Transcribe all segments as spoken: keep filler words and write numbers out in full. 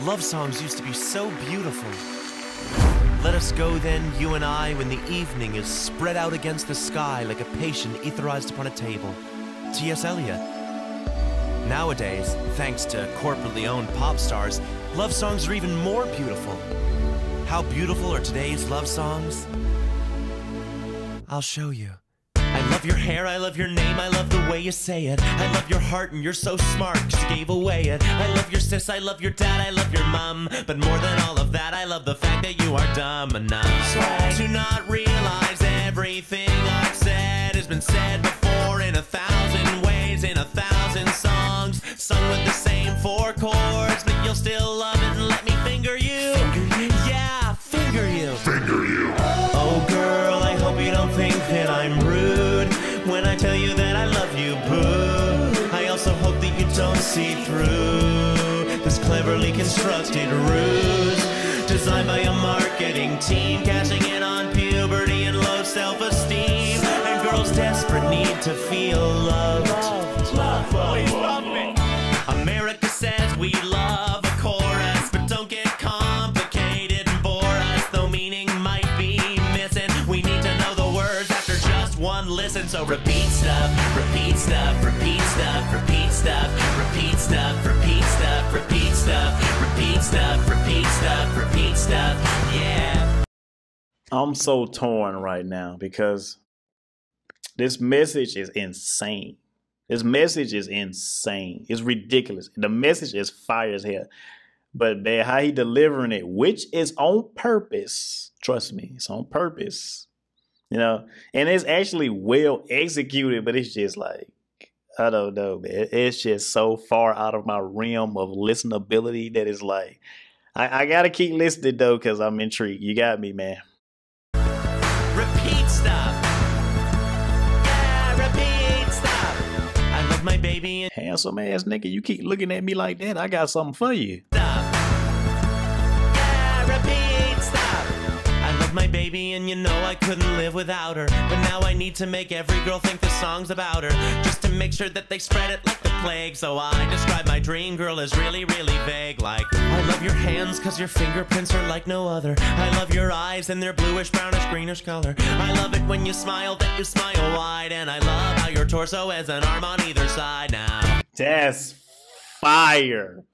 Love songs used to be so beautiful. Let us go then, you and I, when the evening is spread out against the sky like a patient etherized upon a table. T S Eliot. Nowadays, thanks to corporately owned pop stars, love songs are even more beautiful. How beautiful are today's love songs? I'll show you. I love your hair, I love your name, I love the way you say it. I love your heart and you're so smart, 'cause you gave away it. I love your sis, I love your dad, I love your mom. But more than all of that, I love the fact that you are dumb enough Swag. to not realize everything I've said has been said before in a thousand ways, in a thousand songs, sung with the same four chords. But you'll still love it and let me finger you. Finger you? Yeah, finger you. Finger you. Oh girl, I hope you don't think that I'm rude when I tell you that I love you, boo. I also hope that you don't see through this cleverly constructed ruse designed by a marketing team, cashing in on puberty and low self-esteem, and girls' desperate need to feel loved. Love, love, love, please love me. America says we love a chorus, but don't get complicated and bore us, though meaning might be missing. We need to know the words after just one listen, so repeat. Repeat stuff, repeat stuff, repeat stuff, repeat stuff, repeat stuff, repeat stuff, repeat stuff, repeat stuff, repeat stuff, yeah. I'm so torn right now because this message is insane. This message is insane. It's ridiculous. The message is fire as hell. But man, how he delivering it, which is on purpose. Trust me, it's on purpose. You know, and it's actually well executed, but it's just like, I don't know, man. It's just so far out of my realm of listenability that it's like, I, I gotta keep listening though, because I'm intrigued. You got me, man. Repeat stuff. Yeah, repeat stuff. I love my baby. And handsome ass nigga, you keep looking at me like that, I got something for you. Stop. My baby, and you know I couldn't live without her, but now I need to make every girl think the song's about her, just to make sure that they spread it like the plague. So I describe my dream girl as really really vague, like I love your hands 'cause your fingerprints are like no other. I love your eyes and their bluish brownish greenish color. I love it when you smile, that you smile wide, and I love how your torso has an arm on either side. Now that's fire.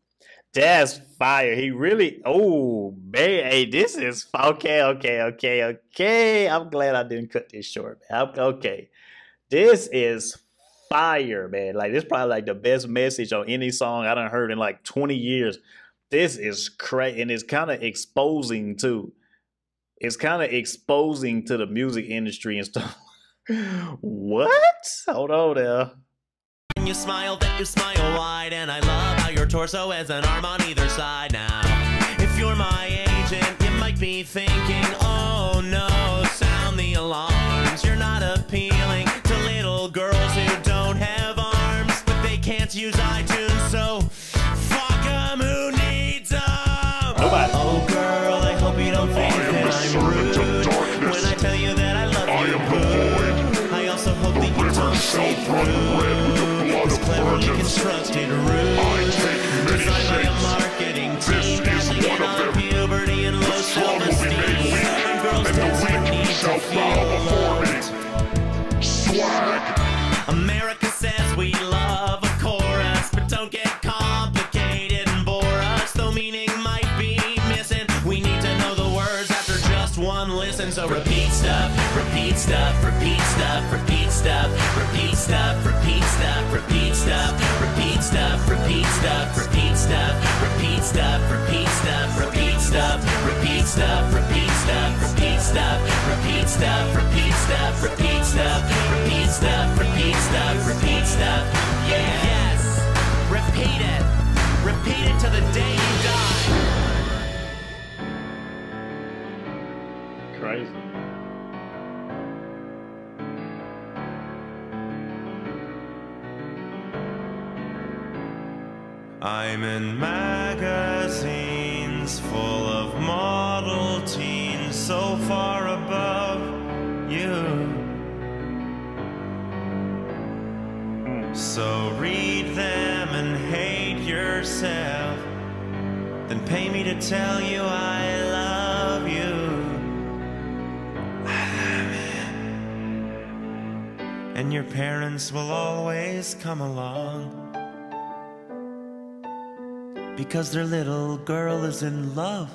That's fire. He really, oh, man, hey, this is, okay, okay, okay, okay. I'm glad I didn't cut this short, man. I'm, okay. This is fire, man. Like, this is probably like the best message on any song I done heard in like twenty years. This is crazy, and it's kind of exposing too. It's kind of exposing to the music industry and stuff. What? Hold on there. You smile, that you smile wide, and I love how your torso has an arm on either side. Now, if you're my agent, you might be thinking, oh no, sound the alarms. You're not appealing to little girls who don't have arms, but they can't use iTunes, so fuck them, who needs them? Nobody. Oh girl, I hope you don't think I that I'm rude when I tell you that I love I you. Am the void. I also hope the that you don't say through this cleverly constructed ruse designed by a marketing team, cashing in on puberty and low self-esteem, and girls' desperate need to feel loved. Swag. America says we love a chorus, but don't get complicated and bore us, though meaning might be missing. We need to know the words after just one listen, so repeat stuff, repeat stuff, repeat stuff, repeat stuff, repeat stuff, repeat stuff, repeat. Repeat stuff, repeat stuff, repeat stuff, repeat stuff, repeat stuff, repeat stuff, repeat stuff, repeat stuff, repeat stuff, repeat stuff, repeat stuff, repeat stuff, repeat stuff, repeat stuff, repeat stuff, yes, repeat it, repeat it till the day you die. Crazy. I'm in magazines full of model teens so far above you. So read them and hate yourself, then pay me to tell you I love you. I love you. And your parents will always come along, because their little girl is in love.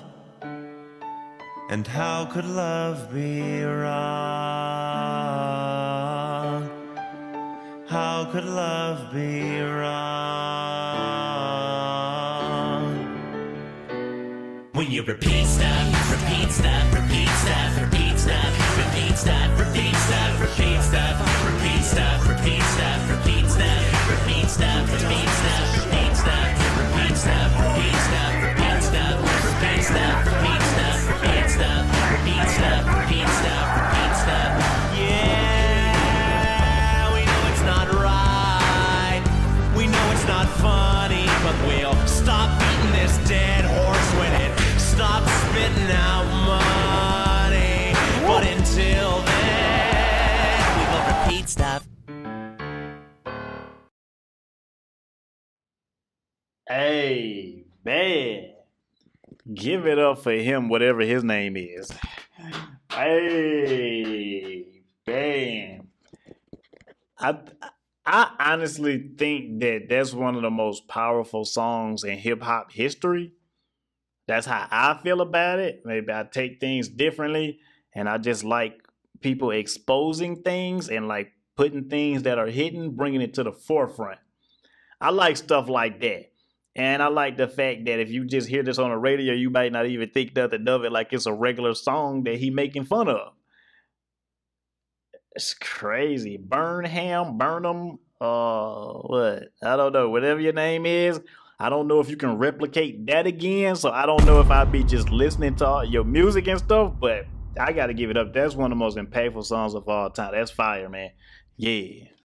And how could love be wrong? How could love be wrong? When you repeat stuff, repeat stuff, repeat stuff, repeat stuff, repeat stuff, repeat stuff, repeat stuff, repeat stuff, repeat stuff, repeat stuff, repeat stuff, repeat stuff, repeat stuff. Repeat stuff, repeat stuff, repeat stuff, repeat stuff, repeat stuff, repeat stuff, repeat stuff, repeat stuff, repeat stuff. Yeah, we know it's not right. We know it's not funny, but we'll stop beating this dead horse when it stops spitting out money. But until then, we will repeat stuff. Hey, man, give it up for him, whatever his name is. Hey, man, I I honestly think that that's one of the most powerful songs in hip hop history. That's how I feel about it. Maybe I take things differently, and I just like people exposing things and like putting things that are hidden, bringing it to the forefront. I like stuff like that. And I like the fact that if you just hear this on the radio, you might not even think nothing of it, like it's a regular song that he making fun of. It's crazy. Burnham, Burnham, uh, what? I don't know. Whatever your name is, I don't know if you can replicate that again. So I don't know if I'd be just listening to all your music and stuff, but I got to give it up. That's one of the most impactful songs of all time. That's fire, man. Yeah.